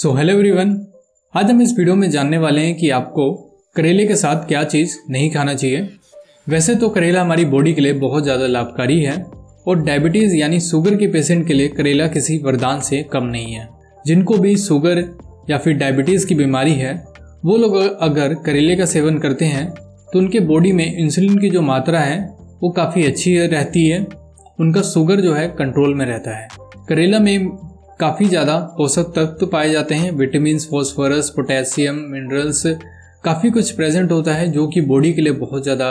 So hello everyone, आज हम इस वीडियो में जानने वाले हैं कि आपको करेले के साथ क्या चीज़ नहीं खाना चाहिए। वैसे तो करेला हमारी बॉडी के लिए बहुत ज़्यादा लाभकारी है और डायबिटीज़ यानी शुगर के पेशेंट के लिए करेला किसी वरदान से कम नहीं है। जिनको भी शुगर या फिर डायबिटीज़ की बीमारी है वो लोग अगर करेले का सेवन करते हैं तो उनके बॉडी में इंसुलिन की जो मात्रा है वो काफ़ी अच्छी रहती है, उनका शुगर जो है कंट्रोल में रहता है। करेला में काफ़ी ज़्यादा पोषक तत्व पाए जाते हैं, विटामिन, फॉस्फोरस, पोटेशियम, मिनरल्स, काफ़ी कुछ प्रेजेंट होता है जो कि बॉडी के लिए बहुत ज़्यादा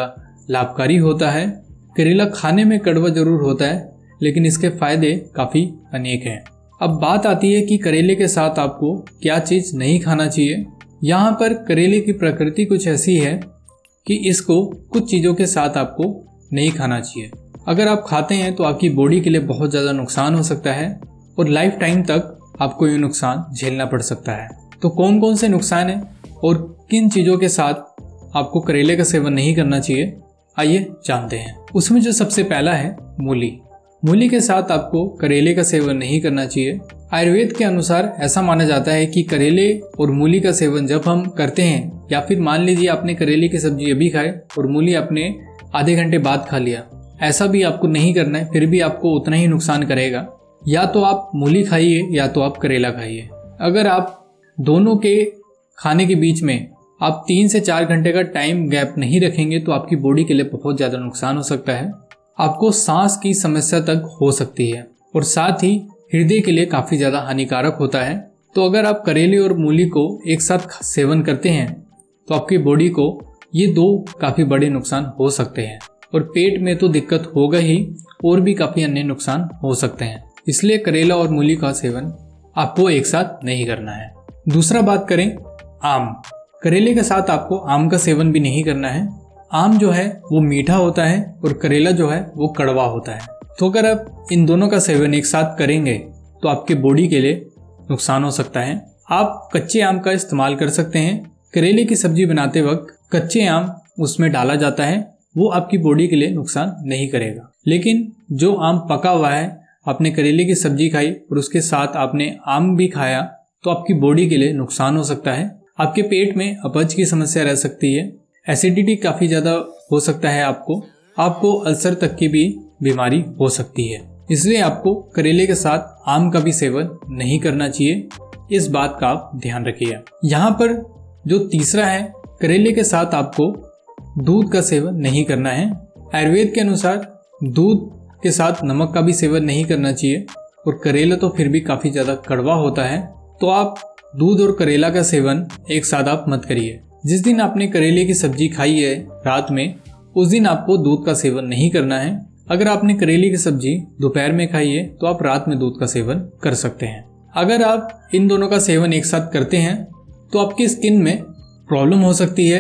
लाभकारी होता है। करेला खाने में कड़वा जरूर होता है लेकिन इसके फायदे काफ़ी अनेक हैं। अब बात आती है कि करेले के साथ आपको क्या चीज़ नहीं खाना चाहिए। यहाँ पर करेले की प्रकृति कुछ ऐसी है कि इसको कुछ चीज़ों के साथ आपको नहीं खाना चाहिए। अगर आप खाते हैं तो आपकी बॉडी के लिए बहुत ज़्यादा नुकसान हो सकता है और लाइफ टाइम तक आपको ये नुकसान झेलना पड़ सकता है। तो कौन कौन से नुकसान है और किन चीज़ों के साथ आपको करेले का सेवन नहीं करना चाहिए, आइए जानते हैं। उसमें जो सबसे पहला है मूली के साथ आपको करेले का सेवन नहीं करना चाहिए। आयुर्वेद के अनुसार ऐसा माना जाता है कि करेले और मूली का सेवन जब हम करते हैं, या फिर मान लीजिए आपने करेले की सब्जी अभी खाई और मूली आपने आधे घंटे बाद खा लिया, ऐसा भी आपको नहीं करना है, फिर भी आपको उतना ही नुकसान करेगा। या तो आप मूली खाइए या तो आप करेला खाइए। अगर आप दोनों के खाने के बीच में आप 3 से 4 घंटे का टाइम गैप नहीं रखेंगे तो आपकी बॉडी के लिए बहुत ज़्यादा नुकसान हो सकता है। आपको सांस की समस्या तक हो सकती है और साथ ही हृदय के लिए काफ़ी ज़्यादा हानिकारक होता है। तो अगर आप करेले और मूली को एक साथ सेवन करते हैं तो आपकी बॉडी को ये दो काफ़ी बड़े नुकसान हो सकते हैं और पेट में तो दिक्कत होगा ही, और भी काफ़ी अन्य नुकसान हो सकते हैं। इसलिए करेला और मूली का सेवन आपको एक साथ नहीं करना है। दूसरा बात करें आम। करेले के साथ आपको आम का सेवन भी नहीं करना है। आम जो है वो मीठा होता है और करेला जो है वो कड़वा होता है। तो अगर आप इन दोनों का सेवन एक साथ करेंगे तो आपके बॉडी के लिए नुकसान हो सकता है। आप कच्चे आम का इस्तेमाल कर सकते हैं। करेले की सब्जी बनाते वक्त कच्चे आम उसमें डाला जाता है, वो आपकी बॉडी के लिए नुकसान नहीं करेगा। लेकिन जो आम पका हुआ है, आपने करेले की सब्जी खाई और उसके साथ आपने आम भी खाया, तो आपकी बॉडी के लिए नुकसान हो सकता है। आपके पेट में अपच की समस्या रह सकती है, एसिडिटी काफ़ी ज़्यादा हो सकता है, आपको अल्सर तक की भी बीमारी हो सकती है। इसलिए आपको करेले के साथ आम का भी सेवन नहीं करना चाहिए, इस बात का आप ध्यान रखिए। यहाँ पर जो तीसरा है, करेले के साथ आपको दूध का सेवन नहीं करना है। आयुर्वेद के अनुसार दूध के साथ नमक का भी सेवन नहीं करना चाहिए और करेला तो फिर भी काफ़ी ज़्यादा कड़वा होता है। तो आप दूध और करेला का सेवन एक साथ आप मत करिए। जिस दिन आपने करेले की सब्जी खाई है रात में, उस दिन आपको दूध का सेवन नहीं करना है। अगर आपने करेले की सब्जी दोपहर में खाई है तो आप रात में दूध का सेवन कर सकते हैं। अगर आप इन दोनों का सेवन एक साथ करते हैं तो आपकी स्किन में प्रॉब्लम हो सकती है,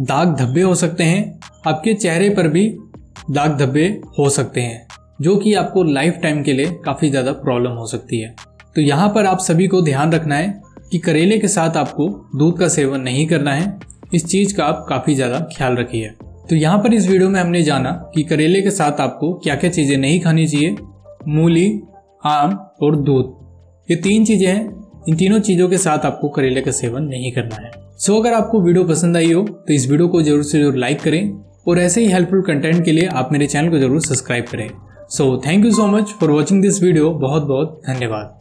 दाग धब्बे हो सकते हैं, आपके चेहरे पर भी दाग धब्बे हो सकते हैं, जो कि आपको लाइफ टाइम के लिए काफ़ी ज़्यादा प्रॉब्लम हो सकती है। तो यहाँ पर आप सभी को ध्यान रखना है कि करेले के साथ आपको दूध का सेवन नहीं करना है, इस चीज़ का आप काफ़ी ज़्यादा ख्याल रखिए। तो यहाँ पर इस वीडियो में हमने जाना कि करेले के साथ आपको क्या क्या चीज़ें नहीं खानी चाहिए। मूली, आम और दूध, ये 3 चीज़ें हैं, इन तीनों चीज़ों के साथ आपको करेले का सेवन नहीं करना है। सो अगर आपको वीडियो पसंद आई हो तो इस वीडियो को ज़रूर से ज़रूर लाइक करें और ऐसे ही हेल्पफुल कंटेंट के लिए आप मेरे चैनल को जरूर सब्सक्राइब करें। So thank you so much for watching this video. बहुत बहुत धन्यवाद।